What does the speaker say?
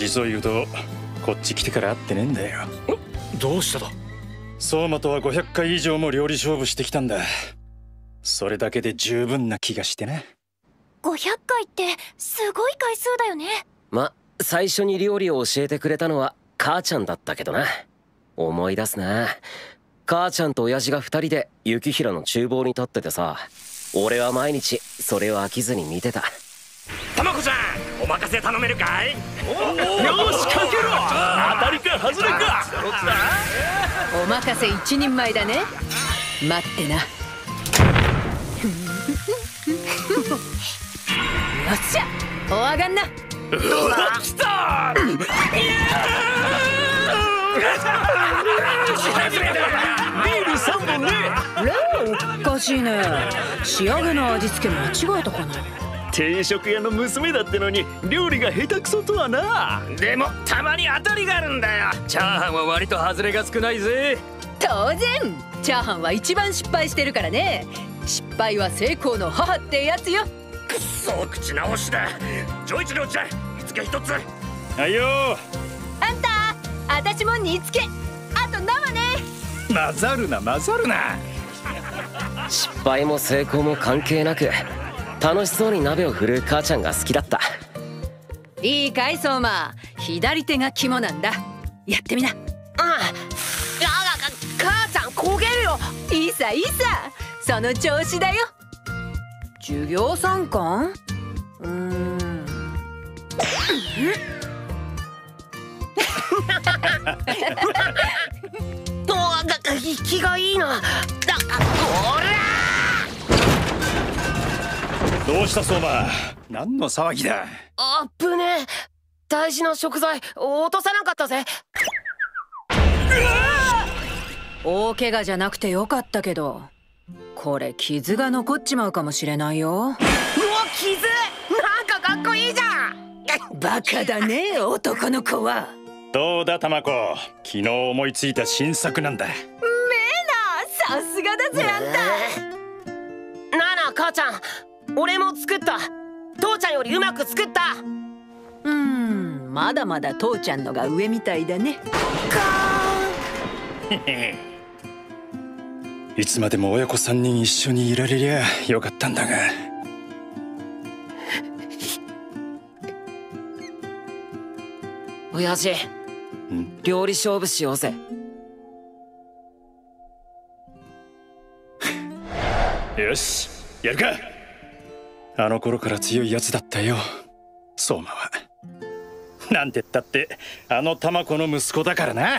実を言うとこっち来てから会ってねえんだよ。どうしただ？相馬とは500回以上も料理勝負してきたんだ。それだけで十分な気がしてな。500回ってすごい回数だよね。ま、最初に料理を教えてくれたのは母ちゃんだったけどな。思い出すな。母ちゃんと親父が2人で雪平の厨房に立っててさ、俺は毎日それを飽きずに見てた。たまこちゃん、お任せ頼めるかい？よし、かけろ。当たりか外れか。お任せ一人前だね。待ってな。よっしゃ、お上がんな。うわ、来た。ビール3本ね。レオ、おかしいね。仕上げの味付け間違えたかな。定食屋の娘だってのに料理が下手くそとはな。でもたまに当たりがあるんだよ。チャーハンは割と外れが少ないぜ。当然チャーハンは一番失敗してるからね。失敗は成功の母ってやつよ。くっそ、口直しだ。丈一郎ちゃん、煮つけ一つ。はいよ。あんた、あたしも煮つけあと生ね。混ざるな混ざるな。失敗も成功も関係なく楽しそうに鍋を振る母ちゃんが好きだった。いいかい相馬、左手が肝なんだ。やってみな。うん、母ちゃん焦げるよ。いいさいいさ、その調子だよ。授業参観。気がいいな。こら、どうした相馬、何の騒ぎだ。あっぶねえ、大事な食材落とさなかったぜ。大怪我じゃなくてよかったけど、これ傷が残っちまうかもしれないよ。うわ、傷、なんかかっこいいじゃん。バカだね男の子は。どうだ玉子、昨日思いついた新作なんだ。めえな、さすがだぜあんた。なあなあ母ちゃん、俺も作った。父ちゃんよりうまく作った。うん、まだまだ父ちゃんのが上みたいだね。かーんいつまでも親子3人一緒にいられりゃよかったんだが。親父、料理勝負しようぜ。よし、やるか。あの頃から強いやつだったよ相馬は。なんてったってあの玉子の息子だからな。